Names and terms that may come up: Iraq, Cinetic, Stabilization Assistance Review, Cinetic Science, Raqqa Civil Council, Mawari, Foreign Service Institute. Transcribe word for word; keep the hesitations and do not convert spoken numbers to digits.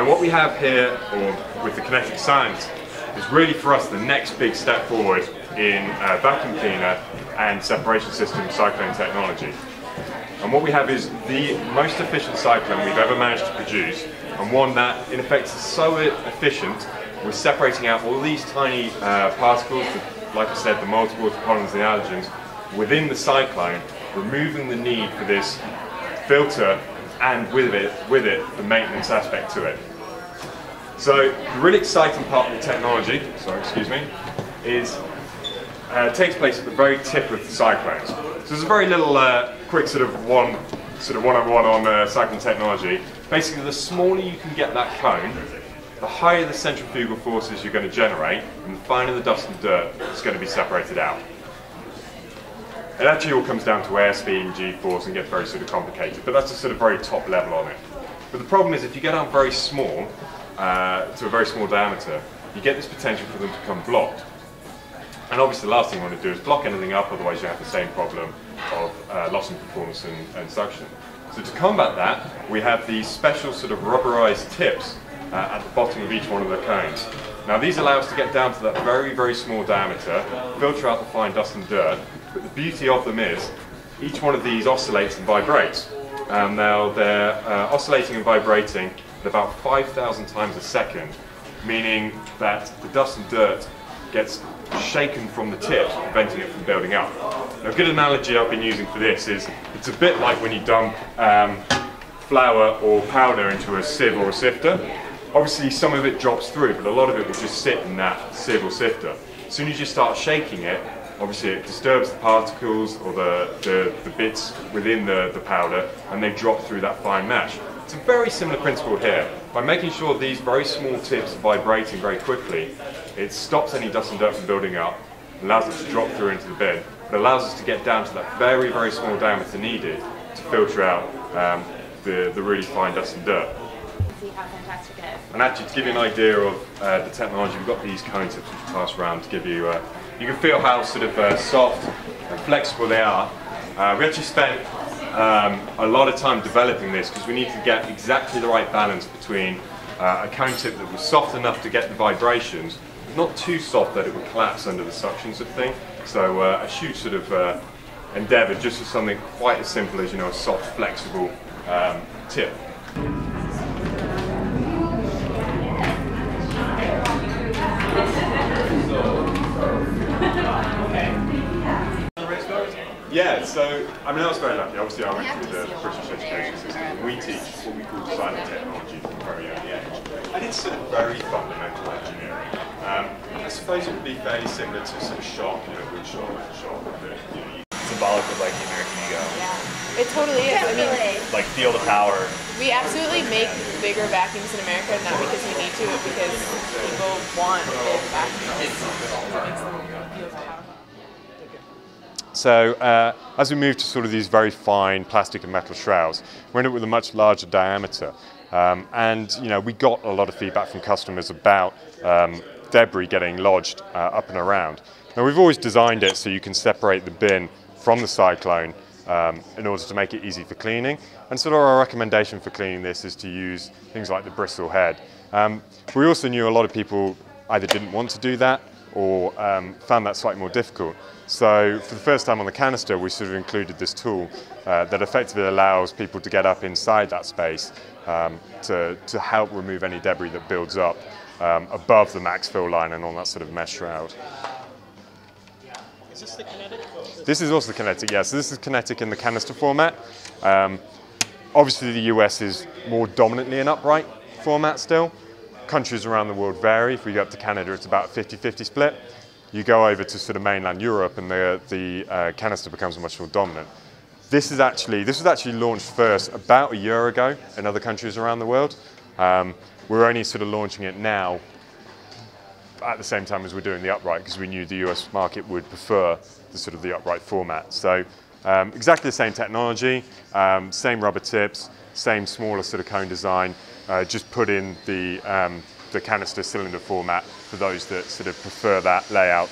Now what we have here, or with the Cinetic Science, is really for us the next big step forward in uh, vacuum cleaner and separation system cyclone technology. And what we have is the most efficient cyclone we've ever managed to produce, and one that in effect is so efficient, we're separating out all these tiny uh, particles, the, like I said, the multiples, the polymers, the allergens, within the cyclone, removing the need for this filter and with it, with it, the maintenance aspect to it. So the really exciting part of the technology, sorry, excuse me, is uh, takes place at the very tip of the cyclones. So there's a very little uh, quick sort of one, sort of one oh one on uh, cyclone technology. Basically, the smaller you can get that cone, the higher the centrifugal forces you're going to generate, and the finer the dust and dirt is going to be separated out. It actually all comes down to airspeed and g-force and gets very sort of complicated, but that's a sort of very top level on it. But the problem is if you get down very small, uh, to a very small diameter, you get this potential for them to become blocked. And obviously the last thing you want to do is block anything up, otherwise you have the same problem of uh, loss in performance and, and suction. So to combat that, we have these special sort of rubberized tips Uh, at the bottom of each one of the cones. Now these allow us to get down to that very very small diameter, filter out the fine dust and dirt, but the beauty of them is each one of these oscillates and vibrates. Um, now they're uh, oscillating and vibrating at about five thousand times a second, meaning that the dust and dirt gets shaken from the tips, preventing it from building up. Now, a good analogy I've been using for this is it's a bit like when you dump um, flour or powder into a sieve or a sifter. Obviously some of it drops through, but a lot of it will just sit in that sieve or sifter. As soon as you start shaking it, obviously it disturbs the particles or the, the, the bits within the, the powder, and they drop through that fine mesh. It's a very similar principle here. By making sure these very small tips are vibrating very quickly, it stops any dust and dirt from building up, allows it to drop through into the bin, but allows us to get down to that very, very small diameter needed to filter out um, the, the really fine dust and dirt. How fantastic it is. And actually, to give you an idea of uh, the technology, we've got these cone tips which we pass around to give you, uh, you can feel how sort of uh, soft and flexible they are. Uh, we actually spent um, a lot of time developing this because we need to get exactly the right balance between uh, a cone tip that was soft enough to get the vibrations, not too soft that it would collapse under the suction sort of thing. So uh, a huge sort of uh, endeavour just for something quite as simple as, you know, a soft, flexible um, tip. Yeah, so, I mean, I was very lucky. Obviously, I went through the British education system. We teach what we call design and technology from a very early age. And it's sort of very fundamental engineering. Um, I suppose it would be very similar to sort of shock, you know, good shock, good shock, good, you know, symbolic of, like, the American ego. Yeah, it totally is. I mean, like, feel the power. We absolutely make bigger vacuums in America, not because we need to, but because people want big vacuums. It makes them feel powerful. So uh, as we move to sort of these very fine plastic and metal shrouds, we end up with a much larger diameter. Um, and you know, we got a lot of feedback from customers about um, debris getting lodged uh, up and around. Now we've always designed it so you can separate the bin from the cyclone um, in order to make it easy for cleaning. And sort of our recommendation for cleaning this is to use things like the bristle head. Um, we also knew a lot of people either didn't want to do that or um, found that slightly more difficult. So for the first time on the canister, we sort of included this tool uh, that effectively allows people to get up inside that space um, to, to help remove any debris that builds up um, above the max fill line and on that sort of mesh shroud. Is this the Cinetic? This is also the Cinetic, yes. Yeah. So this is Cinetic in the canister format. Um, obviously the U S is more dominantly an upright format still. Countries around the world vary. If we go up to Canada, it's about a fifty fifty split. You go over to sort of mainland Europe and the, the uh, canister becomes much more dominant. This is actually, this was actually launched first about a year ago in other countries around the world. Um, we're only sort of launching it now at the same time as we're doing the upright because we knew the U S market would prefer the sort of the upright format. So um, exactly the same technology, um, same rubber tips, same smaller sort of cone design. Uh, just put in the, um, the canister cylinder format for those that sort of prefer that layout